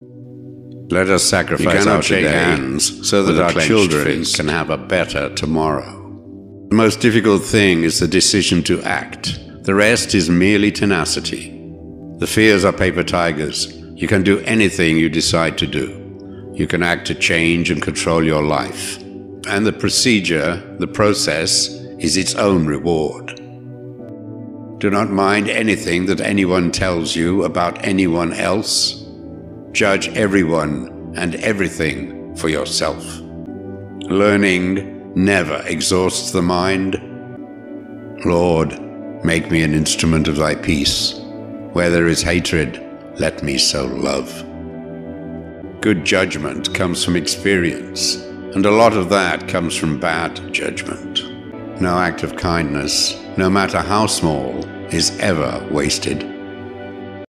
Let us sacrifice our shake hands so that our children can have a better tomorrow. The most difficult thing is the decision to act. The rest is merely tenacity. The fears are paper tigers. You can do anything you decide to do. You can act to change and control your life. And the procedure, the process, is its own reward. Do not mind anything that anyone tells you about anyone else. Judge everyone and everything for yourself. Learning never exhausts the mind. Lord, make me an instrument of thy peace. Where there is hatred, let me sow love. Good judgment comes from experience, and a lot of that comes from bad judgment. No act of kindness, no matter how small, is ever wasted.